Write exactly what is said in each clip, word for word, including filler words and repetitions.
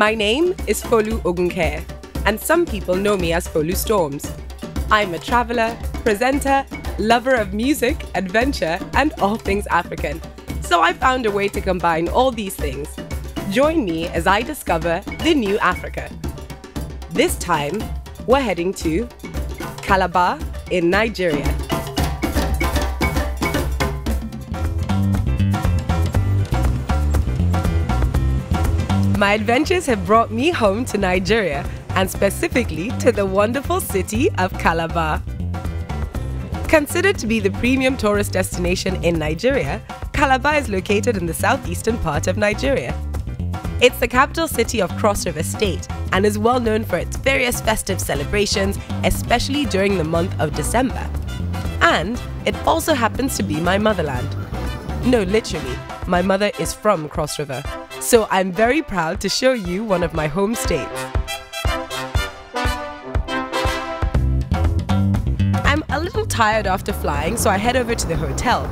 My name is Folu Ogunke, and some people know me as Folu Storms. I'm a traveler, presenter, lover of music, adventure, and all things African. So I found a way to combine all these things. Join me as I discover the new Africa. This time, we're heading to Calabar in Nigeria. My adventures have brought me home to Nigeria, and specifically to the wonderful city of Calabar. Considered to be the premium tourist destination in Nigeria, Calabar is located in the southeastern part of Nigeria. It's the capital city of Cross River State and is well known for its various festive celebrations, especially during the month of December. And it also happens to be my motherland. No, literally, my mother is from Cross River. So I'm very proud to show you one of my home states. I'm a little tired after flying, so I head over to the hotel.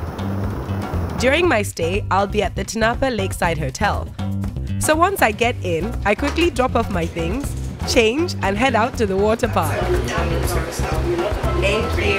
During my stay, I'll be at the Tinapa Lakeside Hotel. So once I get in, I quickly drop off my things, change, and head out to the water park. Thank you.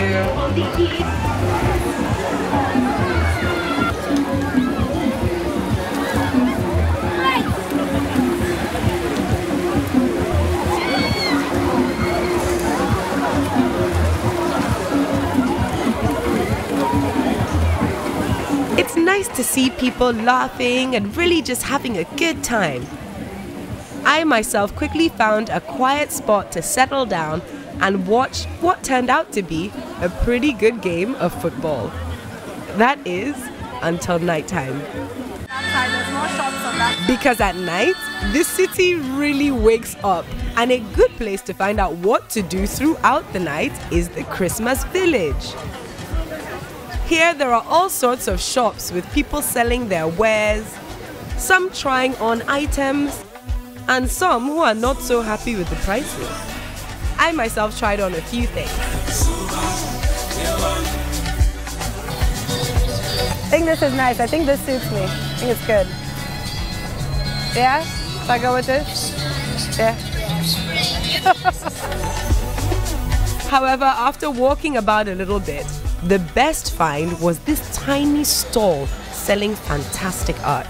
It's nice to see people laughing and really just having a good time. I myself quickly found a quiet spot to settle down and watch what turned out to be a pretty good game of football. That is, until nighttime. Because at night, this city really wakes up, and a good place to find out what to do throughout the night is the Christmas Village. Here there are all sorts of shops with people selling their wares, some trying on items, and some who are not so happy with the prices. I myself tried on a few things. I think this is nice. I think this suits me. I think it's good. Yeah? Should I go with this? Yeah. However, after walking about a little bit, the best find was this tiny stall selling fantastic art.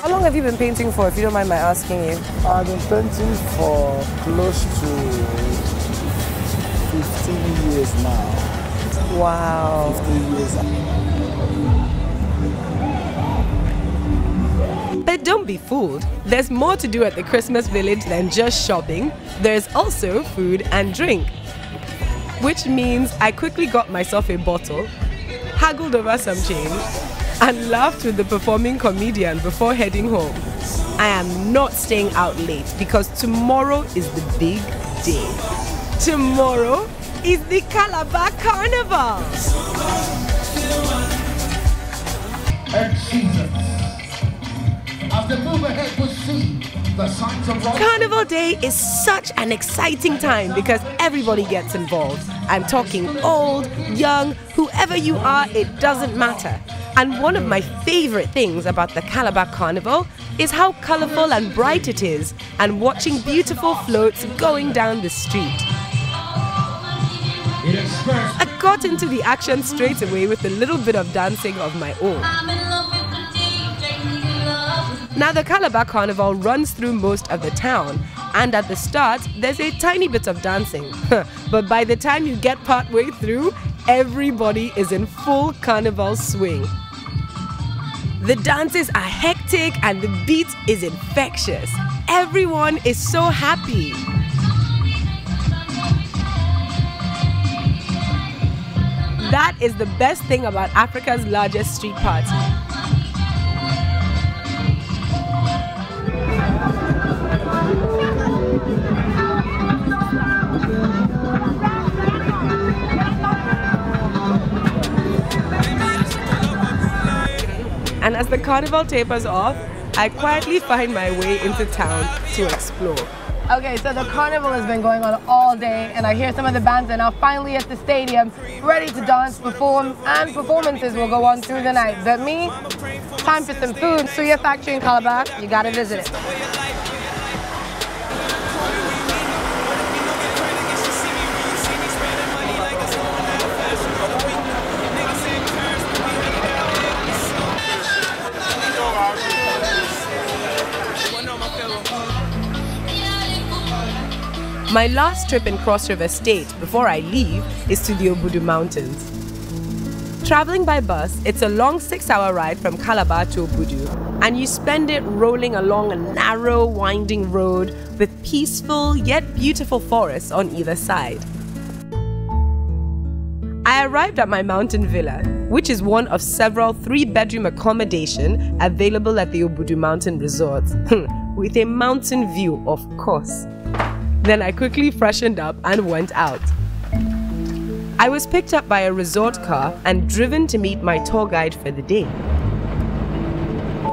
How long have you been painting for, if you don't mind my asking you? I've been painting for close to fifteen years now. Wow. fifteen years. But don't be fooled, there's more to do at the Christmas Village than just shopping. There's also food and drink. Which means I quickly got myself a bottle, haggled over some change, and laughed with the performing comedian before heading home. I am not staying out late because tomorrow is the big day. Tomorrow is the Calabar Carnival! And Jesus. Carnival Day is such an exciting time because everybody gets involved. I'm talking old, young, whoever you are, it doesn't matter. And one of my favorite things about the Calabar Carnival is how colorful and bright it is, and watching beautiful floats going down the street. I got into the action straight away with a little bit of dancing of my own. Now the Calabar Carnival runs through most of the town, and at the start there's a tiny bit of dancing, but by the time you get partway through, everybody is in full carnival swing. The dances are hectic and the beat is infectious. Everyone is so happy. That is the best thing about Africa's largest street party. And as the carnival tapers off, I quietly find my way into town to explore. Okay, so the carnival has been going on all day, and I hear some of the bands are now finally at the stadium, ready to dance, perform, and performances will go on through the night. But me, time for some food. Suya Factory in Calabar, you gotta visit it. My last trip in Cross River State before I leave is to the Obudu Mountains. Traveling by bus, it's a long six-hour ride from Calabar to Obudu, and you spend it rolling along a narrow, winding road with peaceful yet beautiful forests on either side. I arrived at my mountain villa, which is one of several three-bedroom accommodation available at the Obudu Mountain Resort, with a mountain view, of course. Then I quickly freshened up and went out. I was picked up by a resort car and driven to meet my tour guide for the day.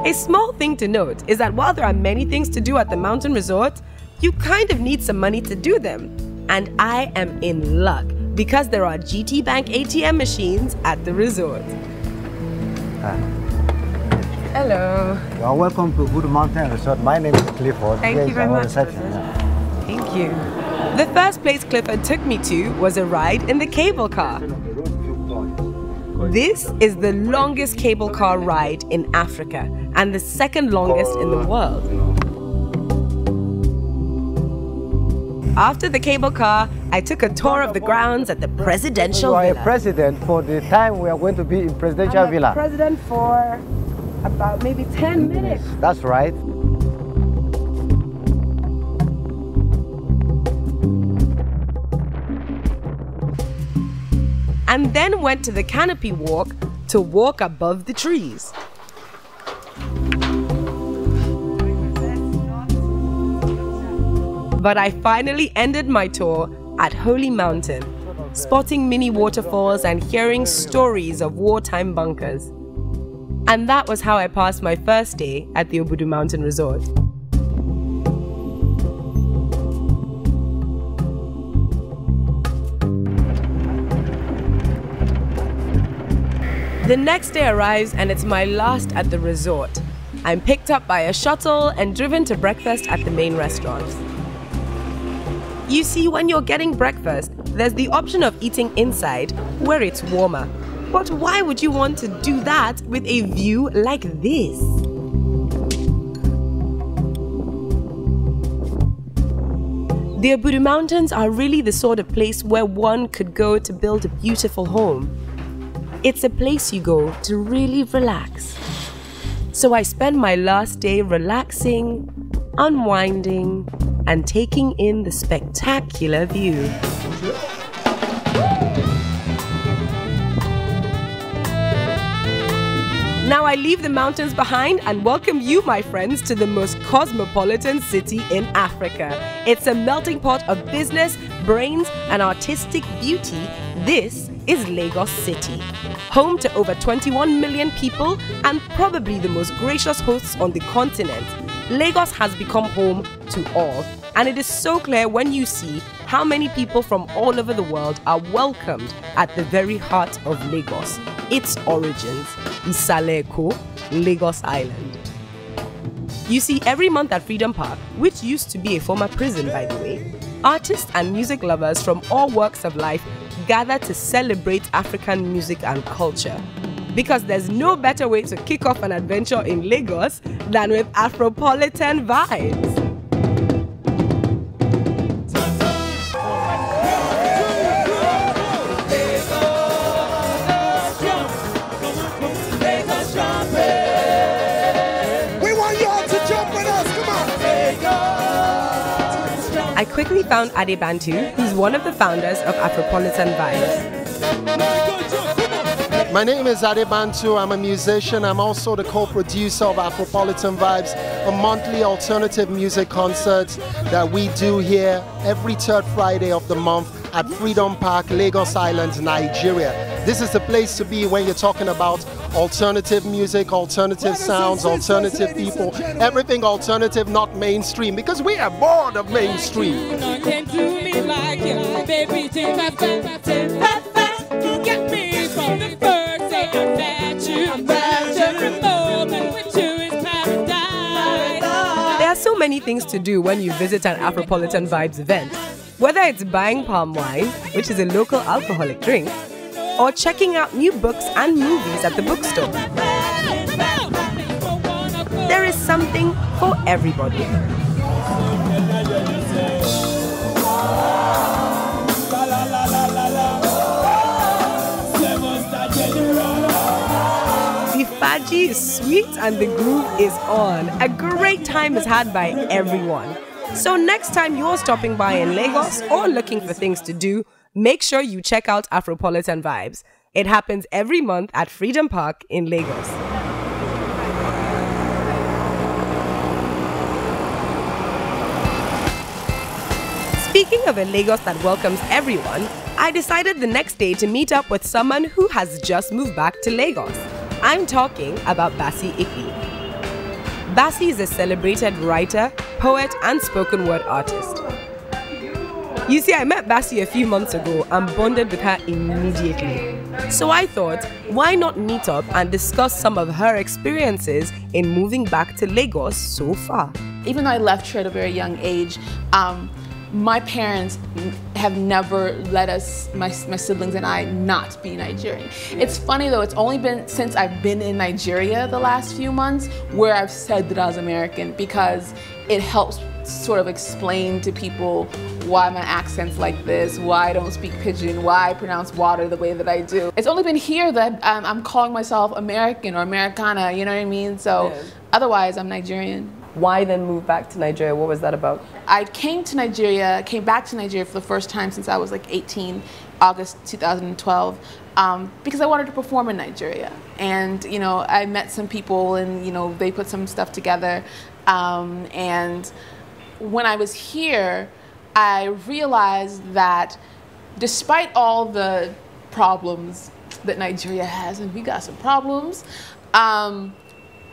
A small thing to note is that while there are many things to do at the mountain resort, you kind of need some money to do them. And I am in luck because there are G T Bank A T M machines at the resort. Hi. Hello. You are welcome to Obudu Mountain Resort. My name is Clifford. Thank Today you very much. Thank you. The first place Clifford took me to was a ride in the cable car. This is the longest cable car ride in Africa and the second longest in the world. After the cable car, I took a tour of the grounds at the presidential villa. You are a president for the time we are going to be in presidential villa. I'm a president for about maybe ten minutes. That's right. And then went to the canopy walk to walk above the trees. But I finally ended my tour at Holy Mountain, spotting mini waterfalls and hearing stories of wartime bunkers. And that was how I passed my first day at the Obudu Mountain Resort. The next day arrives and it's my last at the resort. I'm picked up by a shuttle and driven to breakfast at the main restaurant. You see, when you're getting breakfast, there's the option of eating inside where it's warmer. But why would you want to do that with a view like this? The Obudu Mountains are really the sort of place where one could go to build a beautiful home. It's a place you go to really relax. So I spend my last day relaxing, unwinding, and taking in the spectacular view. Now I leave the mountains behind and welcome you, my friends, to the most cosmopolitan city in Africa. It's a melting pot of business, brains, and artistic beauty. This is Lagos City, home to over twenty-one million people and probably the most gracious hosts on the continent. Lagos has become home to all, and it is so clear when you see how many people from all over the world are welcomed at the very heart of Lagos, its origins, Isale Eko, Lagos Island. You see, every month at Freedom Park, which used to be a former prison by the way, artists and music lovers from all walks of life gather to celebrate African music and culture. Because there's no better way to kick off an adventure in Lagos than with Afropolitan Vibes. I quickly found Ade Bantu, who's one of the founders of Afropolitan Vibes. My name is Ade Bantu. I'm a musician. I'm also the co-producer of Afropolitan Vibes, a monthly alternative music concert that we do here every third Friday of the month at Freedom Park, Lagos Island, Nigeria. This is the place to be when you're talking about alternative music, alternative sounds, alternative people, everything alternative, not mainstream, because we are bored of mainstream. There are so many things to do when you visit an Afropolitan Vibes event, whether it's buying palm wine, which is a local alcoholic drink, or checking out new books and movies at the bookstore. There is something for everybody. The fadji is sweet and the groove is on. A great time is had by everyone. So next time you're stopping by in Lagos or looking for things to do, make sure you check out Afropolitan Vibes. It happens every month at Freedom Park in Lagos. Speaking of a Lagos that welcomes everyone, I decided the next day to meet up with someone who has just moved back to Lagos. I'm talking about Bassey Ikpi. Bassey is a celebrated writer, poet, and spoken word artist. You see, I met Bassey a few months ago and bonded with her immediately. So I thought, why not meet up and discuss some of her experiences in moving back to Lagos so far? Even though I left here at a very young age, um, my parents have never let us, my, my siblings and I, not be Nigerian. It's funny though, it's only been since I've been in Nigeria the last few months where I've said that I was American, because it helps sort of explain to people why my accent's like this, why I don't speak pidgin, why I pronounce water the way that I do. It's only been here that I'm, I'm calling myself American or Americana, you know what I mean? So yeah. Otherwise, I'm Nigerian. Why then move back to Nigeria? What was that about? I came to Nigeria, came back to Nigeria for the first time since I was like eighteen, August two thousand twelve, um, because I wanted to perform in Nigeria. And, you know, I met some people and, you know, they put some stuff together. Um, and when I was here, I realized that despite all the problems that Nigeria has, and we got some problems, um,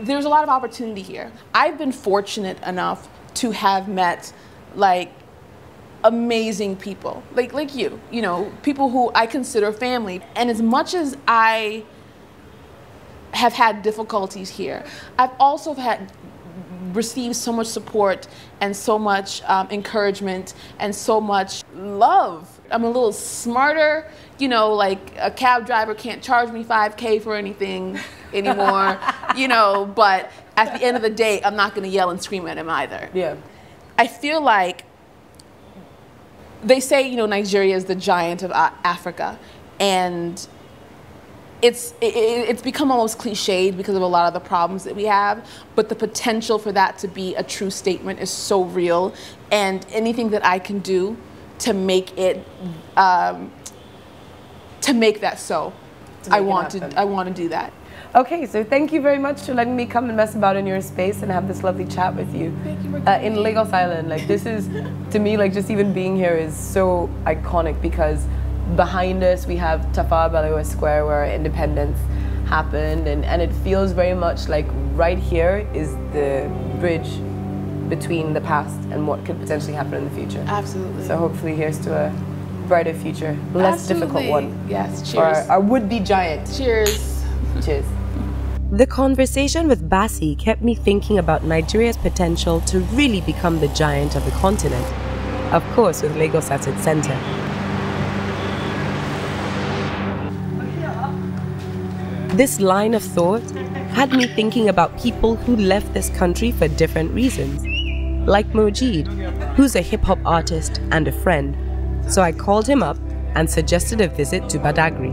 there's a lot of opportunity here. I've been fortunate enough to have met like amazing people, like, like you, you know, people who I consider family. And as much as I have had difficulties here, I've also had received so much support and so much um, encouragement and so much love. I'm a little smarter, you know, like a cab driver can't charge me five K for anything anymore, you know, but at the end of the day, I'm not gonna yell and scream at him either. Yeah. I feel like they say, you know, Nigeria is the giant of Africa, and It's, it, it's become almost cliched because of a lot of the problems that we have, but the potential for that to be a true statement is so real, and anything that I can do to make it, um, to make that so, to make I want to, I want to do that. Okay, so thank you very much for letting me come and mess about in your space and have this lovely chat with you. Thank you for uh, in Lagos Island, like this is, to me, like just even being here is so iconic, because behind us we have Tafawa Balewa Square where independence happened, and, and it feels very much like right here is the bridge between the past and what could potentially happen in the future. Absolutely. So hopefully here's to a brighter future, less Absolutely. difficult one. Yes, cheers. Our, our would-be giant. Cheers. Cheers. The conversation with Bassey kept me thinking about Nigeria's potential to really become the giant of the continent, of course with Lagos at its center. This line of thought had me thinking about people who left this country for different reasons, like Mojeed, who's a hip-hop artist and a friend, so I called him up and suggested a visit to Badagry.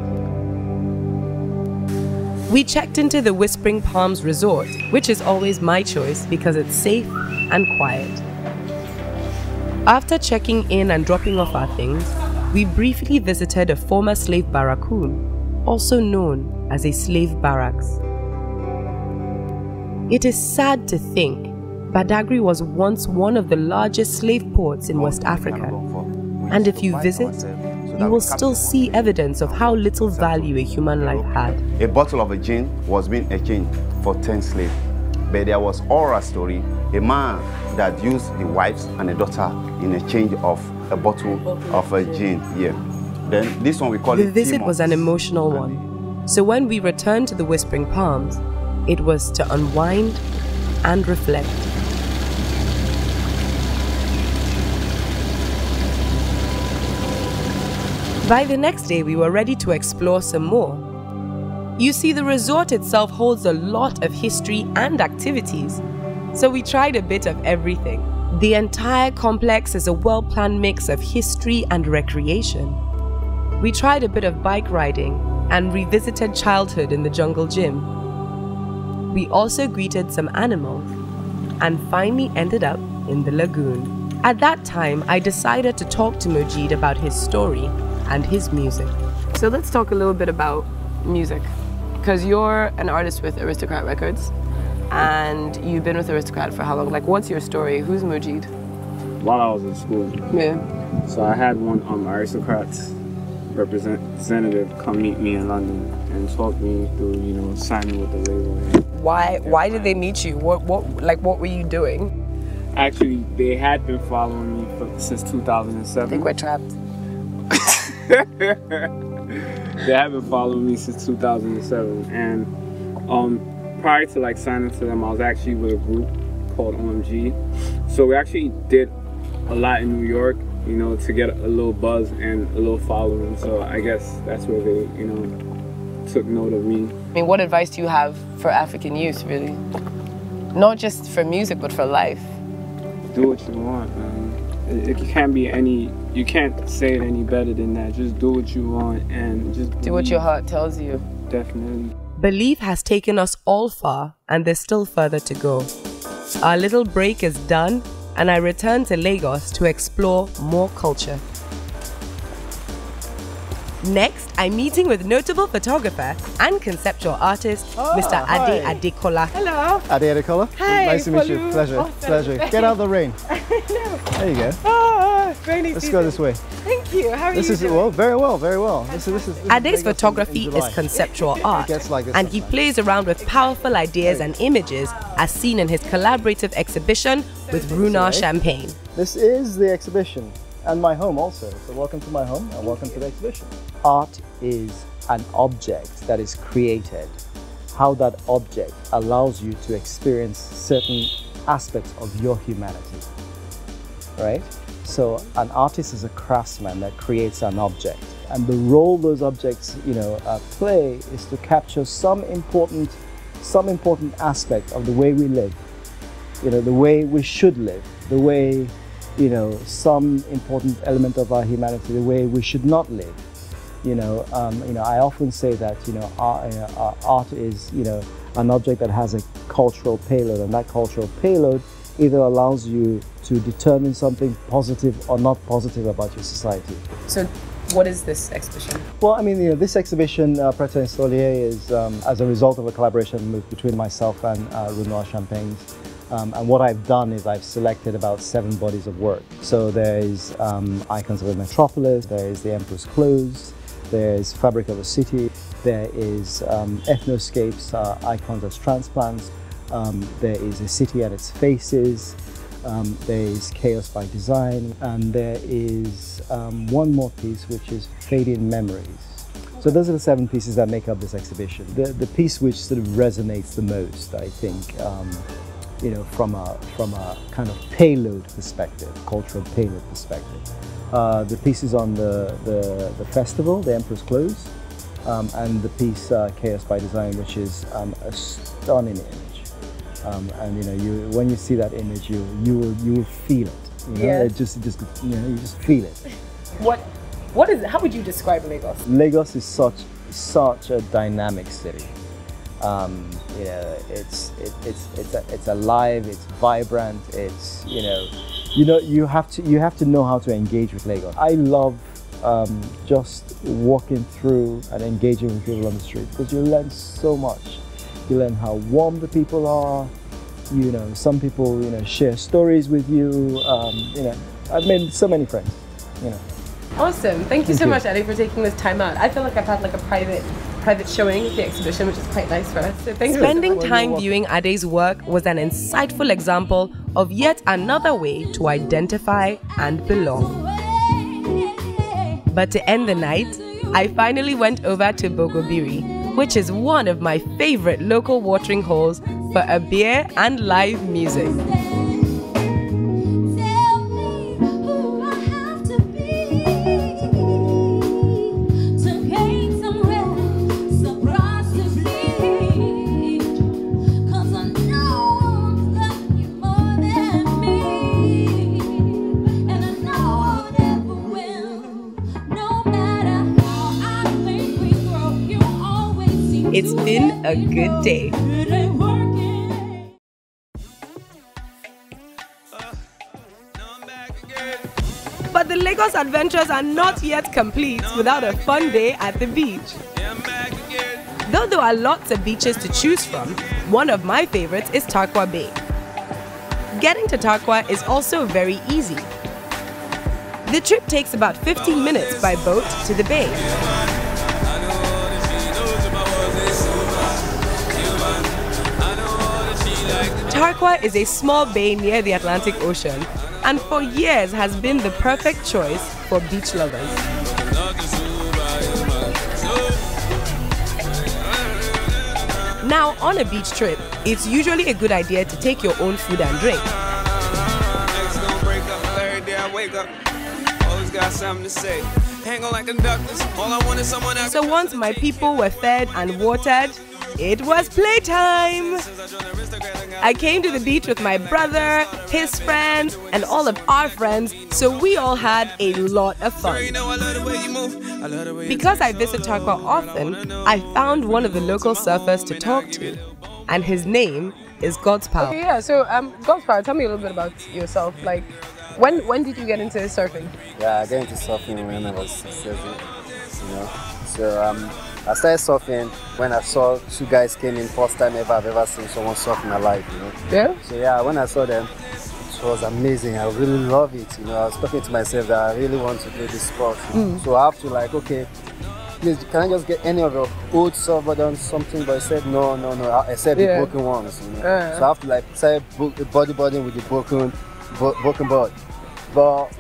We checked into the Whispering Palms Resort, which is always my choice because it's safe and quiet. After checking in and dropping off our things, we briefly visited a former slave barracoon, also known as a slave barracks. It is sad to think Badagry was once one of the largest slave ports in West Africa, and if you visit, you will still see evidence of how little value a human life had. A bottle of a gin was being exchanged for ten slaves. But there was oral story, a man that used the wives and a daughter in exchange of a bottle of a gin. Yeah. Then this one we call it. The visit was an emotional one. So when we returned to the Whispering Palms, it was to unwind and reflect. By the next day, we were ready to explore some more. You see, the resort itself holds a lot of history and activities, so we tried a bit of everything. The entire complex is a well-planned mix of history and recreation. We tried a bit of bike riding and revisited childhood in the jungle gym. We also greeted some animals and finally ended up in the lagoon. At that time, I decided to talk to Mojeed about his story and his music. So let's talk a little bit about music, because you're an artist with Aristocrat Records, and you've been with Aristocrat for how long? Like, what's your story? Who's Mojeed? While I was in school. Yeah. So I had one um, Aristocrat representative come meet me in London and talk me through, you know, signing with the label. Why? Why did they meet you? What? What? Like, what were you doing? Actually, they had been following me for, since two thousand seven. I think we're trapped. They haven't followed me since two thousand seven, and um, prior to like signing to them, I was actually with a group called O M G. So we actually did a lot in New York, you know, to get a little buzz and a little following. So I guess that's where they, you know, took note of me. I mean, what advice do you have for African youth, really? Not just for music, but for life. Do what you want, man. It can't be any, you can't say it any better than that. Just do what you want and just believe. Do what your heart tells you. Definitely. Belief has taken us all far, and there's still further to go. Our little break is done, and I return to Lagos to explore more culture. Next, I'm meeting with notable photographer and conceptual artist, oh, Mister Ade Adekola. Hello. Ade Adekola. Hi. Nice to meet you. Pleasure. Awesome. Pleasure. Get out of the rain. No. There you go. Oh, it's rainy Let's season. Go this way. Thank you. How are this you is, doing? Well, very well, very well. This is, this is, this Ade's photography is conceptual art, like and he plays around with powerful ideas and images as seen in his collaborative exhibition with Ruinart Champagne. This is the exhibition. And my home also. So welcome to my home and welcome to the exhibition. Art is an object that is created. How that object allows you to experience certain aspects of your humanity, right? So an artist is a craftsman that creates an object. And the role those objects, you know, uh, play is to capture some important, some important aspect of the way we live, you know, the way we should live, the way, you know, some important element of our humanity, the way we should not live. You know, um, you know, I often say that, you know, art, uh, uh, art is, you know, an object that has a cultural payload, and that cultural payload either allows you to determine something positive or not positive about your society. So, what is this exhibition? Well, I mean, you know, this exhibition, uh, Preta and Solier, is um, as a result of a collaboration with, between myself and uh, Ruinart Champagne. Um, and what I've done is I've selected about seven bodies of work. So there is um, Icons of a Metropolis, there is The Emperor's Clothes, there is Fabric of a City, there is um, Ethnoscapes, uh, Icons as Transplants, um, there is A City and Its Faces, um, there is Chaos by Design, and there is um, one more piece which is Fading Memories. So those are the seven pieces that make up this exhibition. The, the piece which sort of resonates the most, I think, um, you know, from a, from a kind of payload perspective, cultural payload perspective. Uh, the pieces on the, the, the festival, The Emperor's Clothes, um, and the piece uh, Chaos by Design, which is um, a stunning image. Um, and, you know, you, when you see that image, you, you, will, you will feel it. You know? Yeah. It just, it just, you know, you just feel it. What, what is, how would you describe Lagos? Lagos is such, such a dynamic city. Um, you know, it's it, it's it's it's alive, it's vibrant, it's you know, you know you have to you have to know how to engage with Lagos. I love um, just walking through and engaging with people on the street, because you learn so much. You learn how warm the people are. You know, some people you know share stories with you. Um, you know, I've made so many friends. You know, Awesome. Thank you Thank so you. much, Ade, for taking this time out. I feel like I've had like a private private showing of the exhibition, which is quite nice for us. So thanks. Spending time viewing Ade's work was an insightful example of yet another way to identify and belong. But to end the night, I finally went over to Bogobiri, which is one of my favorite local watering holes, for a beer and live music. It's been a good day. But the Lagos adventures are not yet complete without a fun day at the beach. Though there are lots of beaches to choose from, one of my favorites is Tarkwa Bay. Getting to Tarkwa is also very easy. The trip takes about fifteen minutes by boat to the bay. Tarkwa is a small bay near the Atlantic Ocean and for years has been the perfect choice for beach lovers. Now, on a beach trip, it's usually a good idea to take your own food and drink. So once my people were fed and watered, it was playtime! I came to the beach with my brother, his friends, and all of our friends, so we all had a lot of fun. Because I visit Tarkwa often, I found one of the local surfers to talk to, and his name is God's Power. Okay, yeah, so um, God's Power, tell me a little bit about yourself. Like, when, when did you get into surfing? Yeah, I got into surfing when I was seven, you know, so um, I started surfing when I saw two guys came in, first time ever I've ever seen someone surf in my life, you know. Yeah? So yeah, when I saw them, it was amazing. I really love it, you know. I was talking to myself that I really want to play this sport. Mm. So I have to like, okay, please, can I just get any of the old surfboard on something? But I said, no, no, no, I said yeah. the broken ones, you know. Uh. So I have to like, start bodyboarding with the broken, bo broken board. But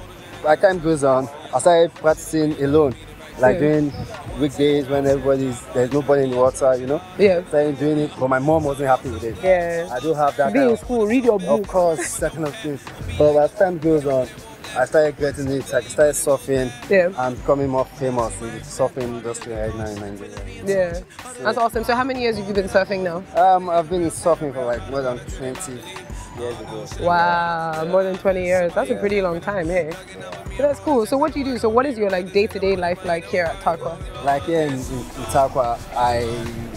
as time goes on, I started practicing alone. Like doing weekdays when everybody's, there's nobody in the water, you know? Yeah. Started doing it, but my mom wasn't happy with it. Yeah. I do have that. Be in school, read your book. Of course, that kind of thing. But as time goes on, I started getting it, I started surfing, yeah. and becoming more famous in the surfing industry right now in Nigeria. Yeah, so, that's awesome. So how many years have you been surfing now? Um, I've been surfing for like more than twenty years ago. So wow, yeah. more than twenty years. That's yeah. a pretty long time, hey? Yeah. So that's cool. So what do you do? So what is your like day-to-day life like here at Tarkwa? Like here in, in, in Tarkwa, I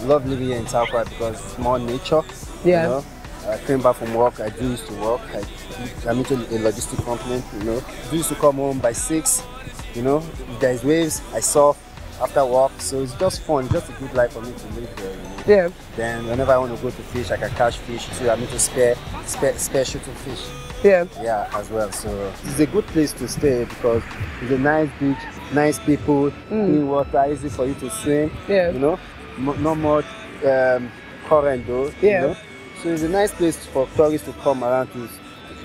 love living here in Tarkwa because it's more nature, yeah. you know? I came back from work, I do used to work, I, I'm into a logistic company, you know. I used to come home by six, you know, if there's waves, I surf after work, so it's just fun, just a good life for me to live here, you know? Yeah. Then whenever I want to go to fish, I can catch fish, so I'm into spare, spare, spare shooting fish. Yeah. Yeah, as well, so it's a good place to stay because it's a nice beach, nice people, clean mm. water, easy for you to swim, yeah. you know, no more um, current though, yeah. you know. So it's a nice place for tourists to come around to,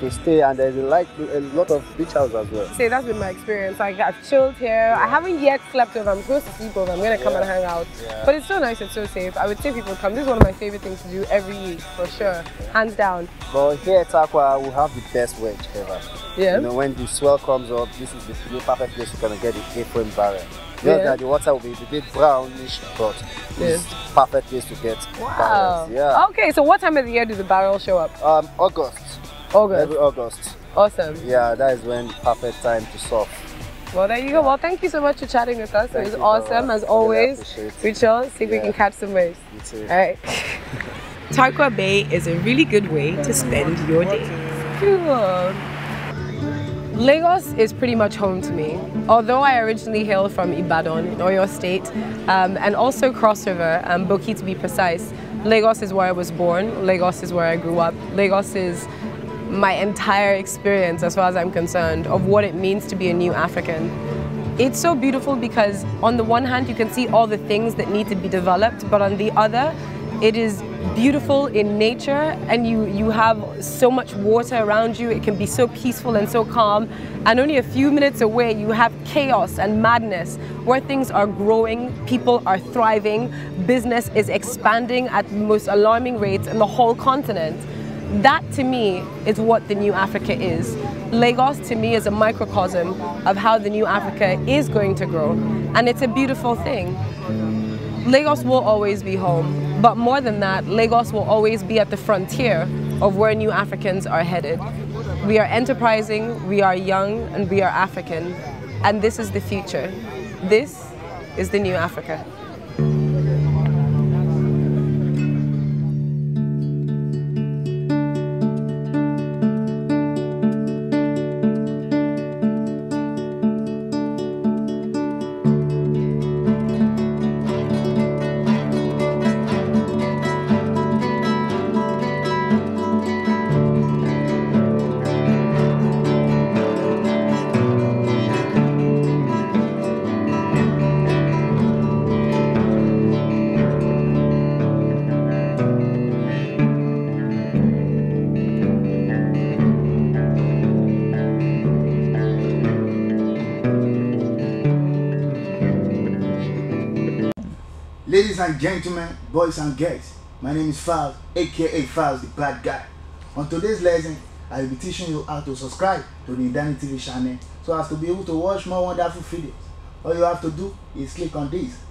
to stay, and there's a, like, a lot of beach houses as well. See, that's been my experience. Like, I've chilled here. Yeah. I haven't yet slept over. I'm supposed to sleep over. I'm going to come yeah. and hang out. Yeah. But it's so nice and so safe. I would say people come. This is one of my favorite things to do every week, for sure. Yeah. Hands down. But here at Tarkwa, we have the best wedge ever. Yeah. You know, when the swell comes up, this is the perfect place to kind of get the apron barrel. Not yeah. that the water will be a bit brownish, but yes. it's perfect place to get wow. barrels. Yeah. Okay, so what time of the year do the barrels show up? Um, August. August. Every August. Awesome. Yeah, that is when perfect time to surf. Well, there you go. Yeah. Well, thank you so much for chatting with us. Thank it was awesome, as always. Really Rachel, see if yeah. we can catch some waves. You too. All right. Tarkwa Bay is a really good way to spend your day. Cool. Lagos is pretty much home to me. Although I originally hail from Ibadan in Oyo State, um, and also Cross River, um, Boki to be precise, Lagos is where I was born, Lagos is where I grew up, Lagos is my entire experience as far as I'm concerned of what it means to be a new African. It's so beautiful because on the one hand, you can see all the things that need to be developed, but on the other, it is beautiful in nature, and you, you have so much water around you. It can be so peaceful and so calm, and only a few minutes away you have chaos and madness where things are growing, people are thriving, business is expanding at the most alarming rates in the whole continent. That to me is what the New Africa is. Lagos to me is a microcosm of how the New Africa is going to grow, and it's a beautiful thing. Lagos will always be home, but more than that, Lagos will always be at the frontier of where New Africans are headed. We are enterprising, we are young, and we are African. And this is the future. This is the New Africa. Ladies and gentlemen, boys and girls, my name is Faz, aka Faz the Bad Guy. On today's lesson, I will be teaching you how to subscribe to the Idani T V channel so as to be able to watch more wonderful videos. All you have to do is click on this